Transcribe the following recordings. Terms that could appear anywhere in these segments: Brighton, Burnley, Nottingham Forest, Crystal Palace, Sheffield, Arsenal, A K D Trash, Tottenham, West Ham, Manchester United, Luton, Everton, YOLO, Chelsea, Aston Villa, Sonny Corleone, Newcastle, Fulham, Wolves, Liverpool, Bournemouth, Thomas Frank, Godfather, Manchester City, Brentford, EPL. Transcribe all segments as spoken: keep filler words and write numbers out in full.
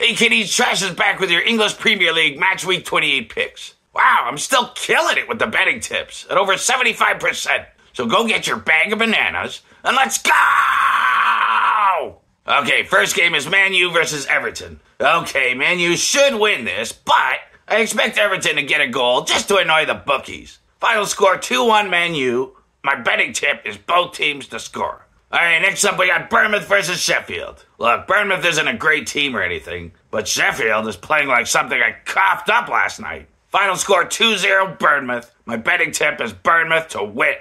A K D Trash is back with your English Premier League Matchweek twenty-eight picks. Wow, I'm still killing it with the betting tips at over seventy-five percent. So go get your bag of bananas and let's go! Okay, first game is Man U versus Everton. Okay, Man U should win this, but I expect Everton to get a goal just to annoy the bookies. Final score two one Man U. My betting tip is both teams to score. All right, next up we got Bournemouth versus Sheffield. Look, Bournemouth isn't a great team or anything, but Sheffield is playing like something I coughed up last night. Final score two zero Bournemouth. My betting tip is Bournemouth to win.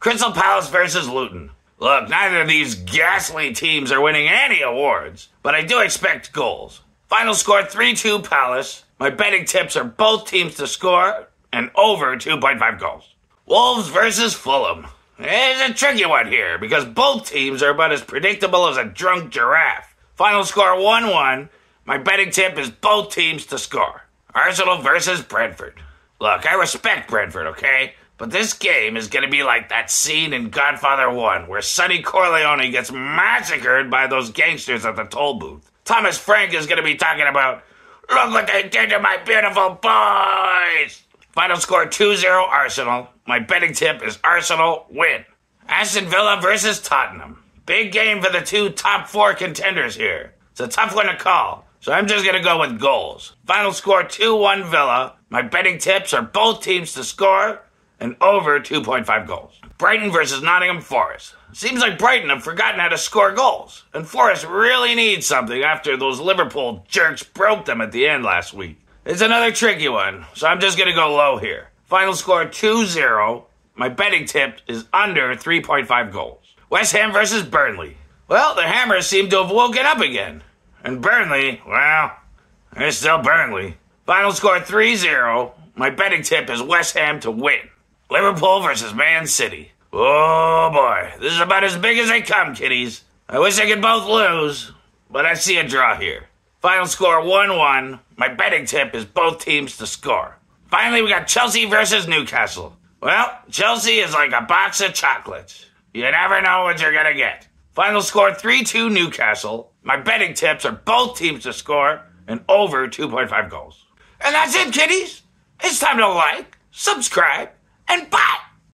Crystal Palace versus Luton. Look, neither of these ghastly teams are winning any awards, but I do expect goals. Final score three two Palace. My betting tips are both teams to score and over two point five goals. Wolves versus Fulham. It's a tricky one here because both teams are about as predictable as a drunk giraffe. Final score one one. My betting tip is both teams to score. Arsenal versus Brentford. Look, I respect Brentford, okay? But this game is going to be like that scene in Godfather one where Sonny Corleone gets massacred by those gangsters at the toll booth. Thomas Frank is going to be talking about, "Look what they did to my beautiful boys!" Final score two zero Arsenal. My betting tip is Arsenal win. Aston Villa versus Tottenham. Big game for the two top four contenders here. It's a tough one to call, so I'm just going to go with goals. Final score two one Villa. My betting tips are both teams to score and over two point five goals. Brighton versus Nottingham Forest. Seems like Brighton have forgotten how to score goals, and Forest really needs something after those Liverpool jerks broke them at the end last week. It's another tricky one, so I'm just going to go low here. Final score two zero. My betting tip is under three point five goals. West Ham versus Burnley. Well, the Hammers seem to have woken up again. And Burnley, well, they're still Burnley. Final score three zero. My betting tip is West Ham to win. Liverpool versus Man City. Oh boy, this is about as big as they come, kiddies. I wish I could both lose, but I see a draw here. Final score one one. My betting tip is both teams to score. Finally, we got Chelsea versus Newcastle. Well, Chelsea is like a box of chocolates. You never know what you're going to get. Final score three two Newcastle. My betting tips are both teams to score and over two point five goals. And that's it, kiddies. It's time to like, subscribe, and bye!